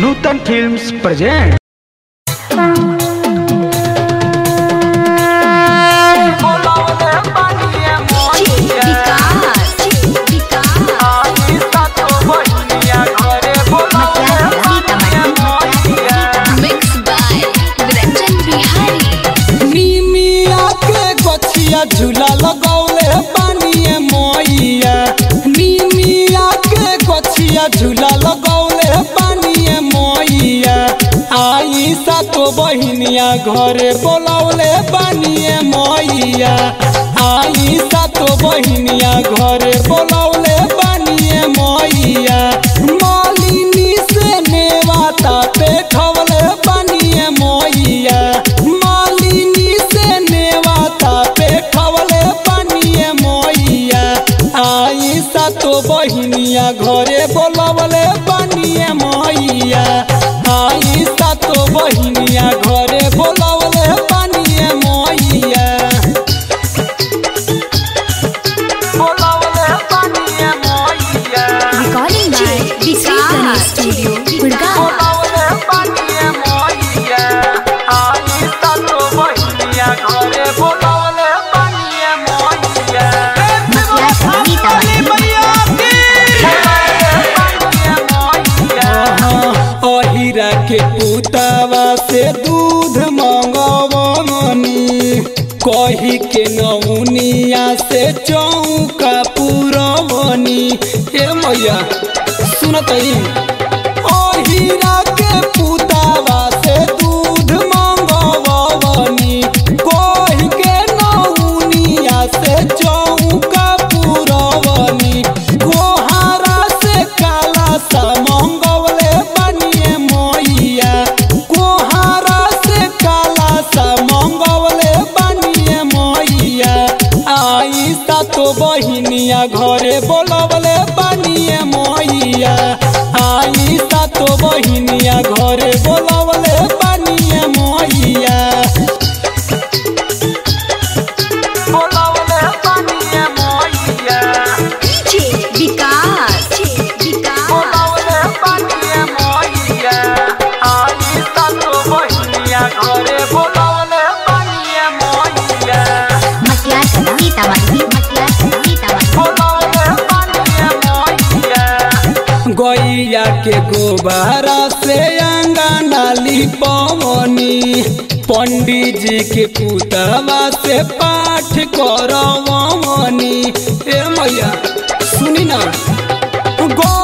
नूतन films present झूला लगौले पानिया मोइया नीमिया के गछिया झूला लगौले पानिया मोइया आई सातो बहिनिया घरे बोलौले पानिया मोइया आई सातो बहिनिया घरे बोलौले पानिया मोइया मालिनी से नेवा ताते खवले पानिया मोइया सातो बहिनिया घरे बोलवले पानिया मोइया आई सातो बहिनिया घरे बोलवले पानिया मोइया बोलवले पानिया मोइया रिकॉर्डिंग बाय डिस्ट्री स्टूडियो गुड़गांव। के पुतावा से दूध मंगवनी कही के नौनिया से चौका पुरवनी हे मैया सुनतई ओहिरा के पुतावा से दूध मंगवनी कही के नौनिया से चौका पुरवनी गोहारा से काला सा मंगवले पानिया सातो बहिनिया घरे बोलवले पानिया मोइया आई सातो बहिनिया घरे बोलवले पानिया मोइया बोलवले पानिया मोइया जी विकास बोलवले पानिया मोइया आई सातो बहिनिया घरे बोलवले पानिया मोइया मटिया सनीता मटिया गैया के गोबारा से अंगना लिपवनी पंडित जी के पुतवा से पाठ करवनी ए मैया सुनी ना